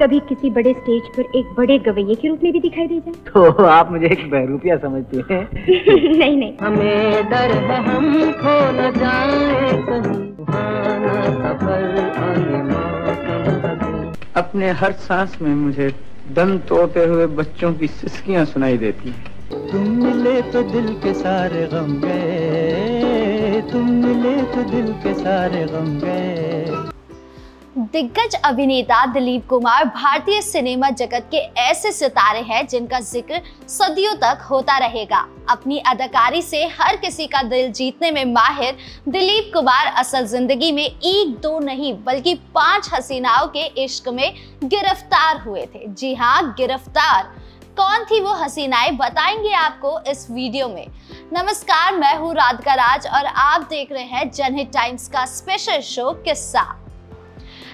कभी किसी बड़े स्टेज पर एक बड़े गवैये के रूप में भी दिखाई दे जाए। तो आप मुझे एक बहरूपिया समझती हैं? नहीं नहीं, हमें डर है हम खो न जाएं कहीं। अपने हर सांस में मुझे दम तोड़ते हुए बच्चों की सिसकियां सुनाई देती हैं। तुम मिले तो दिल के सारे गम गए, तुम मिले तो दिल के सारे गम गए। दिग्गज अभिनेता दिलीप कुमार भारतीय सिनेमा जगत के ऐसे सितारे हैं जिनका जिक्र सदियों तक होता रहेगा। अपनी अदाकारी से हर किसी का दिल जीतने में माहिर दिलीप कुमार असल जिंदगी में एक दो नहीं बल्कि 5 हसीनाओं के इश्क में गिरफ्तार हुए थे। जी हाँ, गिरफ्तार। कौन थी वो हसीनाएं, बताएंगे आपको इस वीडियो में। नमस्कार, मैं हूँ राधिका राज और आप देख रहे हैं जनहित टाइम्स का स्पेशल शो किस्सा।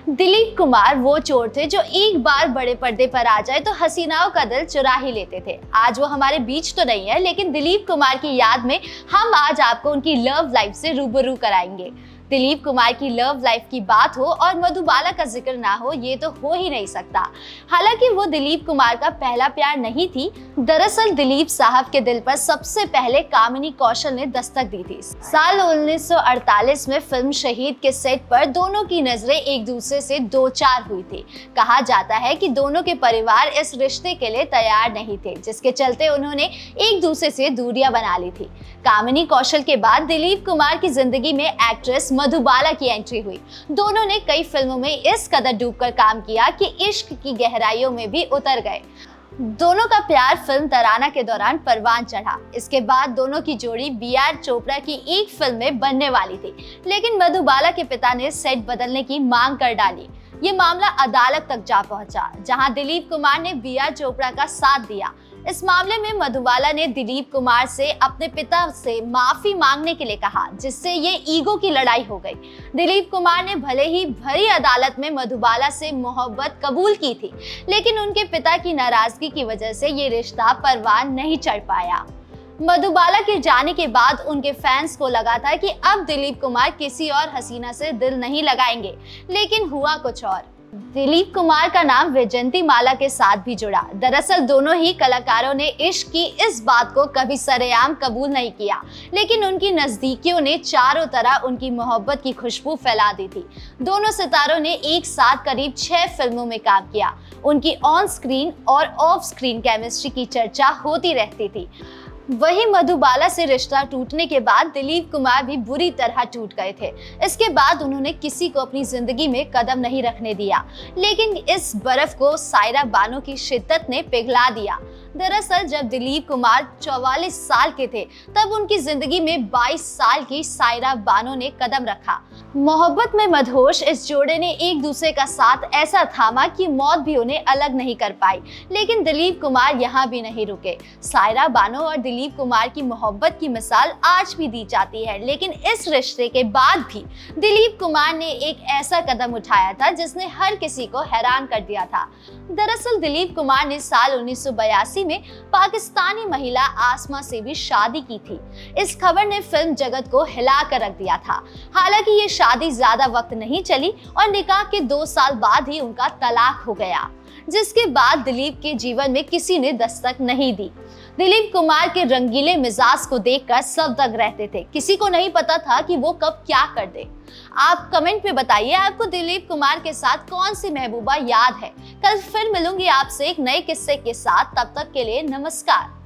दिलीप कुमार वो चोर थे जो एक बार बड़े पर्दे पर आ जाए तो हसीनाओं का दिल चुरा ही लेते थे। आज वो हमारे बीच तो नहीं है, लेकिन दिलीप कुमार की याद में हम आज आपको उनकी लव लाइफ से रूबरू कराएंगे। दिलीप कुमार की लव लाइफ की बात हो और मधुबाला का जिक्र ना हो, ये तो हो ही नहीं सकता। हालांकि वो दिलीप कुमार का पहला प्यार नहीं थी। दरअसल दिलीप साहब के दिल पर सबसे पहले कामिनी कौशल ने दस्तक दी थी। साल 1948 में फिल्म शहीद के सेट पर दोनों की नजरें एक दूसरे से दो चार हुई थी। कहा जाता है कि दोनों के परिवार इस रिश्ते के लिए तैयार नहीं थे, जिसके चलते उन्होंने एक दूसरे से दूरियां बना ली थी। कामिनी कौशल के बाद दिलीप कुमार की जिंदगी में एक्ट्रेस मधुबाला की एंट्री हुई। दोनों ने कई फिल्मों में इस कदर डूबकर काम किया कि इश्क की गहराइयों में भी उतर गए। दोनों का प्यार फिल्म तराना के दौरान परवान चढ़ा। इसके बाद दोनों की जोड़ी BR चोपड़ा की एक फिल्म में बनने वाली थी, लेकिन मधुबाला के पिता ने सेट बदलने की मांग कर डाली। ये मामला अदालत तक जा पहुंचा, जहां दिलीप कुमार ने BR चोपड़ा का साथ दिया। इस मामले में मधुबाला ने दिलीप कुमार से अपने पिता से माफी मांगने के लिए कहा, जिससे ये ईगो की लड़ाई हो गई। दिलीप कुमार ने भले ही भरी अदालत में मधुबाला से मोहब्बत कबूल की थी, लेकिन उनके पिता की नाराजगी की वजह से ये रिश्ता परवान नहीं चढ़ पाया। मधुबाला के जाने के बाद उनके फैंस को लगा था कि अब दिलीप कुमार किसी और हसीना से दिल नहीं लगाएंगे, लेकिन हुआ कुछ और। दिलीप कुमार का नाम विजयंतीमाला के साथ भी जुड़ा। दरअसल दोनों ही कलाकारों ने इश्क की इस बात को कभी सरेआम कबूल नहीं किया, लेकिन उनकी नजदीकियों ने चारों तरफ उनकी मोहब्बत की खुशबू फैला दी थी। दोनों सितारों ने एक साथ करीब 6 फिल्मों में काम किया। उनकी ऑन स्क्रीन और ऑफ स्क्रीन केमिस्ट्री की चर्चा होती रहती थी। वहीं मधुबाला से रिश्ता टूटने के बाद दिलीप कुमार भी बुरी तरह टूट गए थे। इसके बाद उन्होंने किसी को अपनी जिंदगी में कदम नहीं रखने दिया, लेकिन इस बर्फ को सायरा बानो की शिद्दत ने पिघला दिया। दरअसल जब दिलीप कुमार 44 साल के थे, तब उनकी जिंदगी में 22 साल की सायरा बानो ने कदम रखा। मोहब्बत में मदहोश इस जोड़े ने एक दूसरे का साथ ऐसा थामा कि मौत भी उन्हें अलग नहीं कर पाई। लेकिन दिलीप कुमार यहाँ भी नहीं रुके। सायरा बानो और दिलीप कुमार की मोहब्बत की मिसाल आज भी दी जाती है, लेकिन इस रिश्ते के बाद भी दिलीप कुमार ने एक ऐसा कदम उठाया था जिसने हर किसी को हैरान कर दिया था। दरअसल दिलीप कुमार ने साल 1982 में पाकिस्तानी महिला आसमा से भी शादी की थी। इस खबर ने फिल्म जगत को हिला कर रख दिया था। हालांकि ये शादी ज्यादा वक्त नहीं चली और निकाह के 2 साल बाद ही उनका तलाक हो गया, जिसके बाद दिलीप के जीवन में किसी ने दस्तक नहीं दी। दिलीप कुमार के रंगीले मिजाज को देखकर सब दंग रहते थे। किसी को नहीं पता था कि वो कब क्या कर दे। आप कमेंट में बताइए आपको दिलीप कुमार के साथ कौन सी महबूबा याद है। कल फिर मिलूंगी आपसे एक नए किस्से के साथ। तब तक के लिए नमस्कार।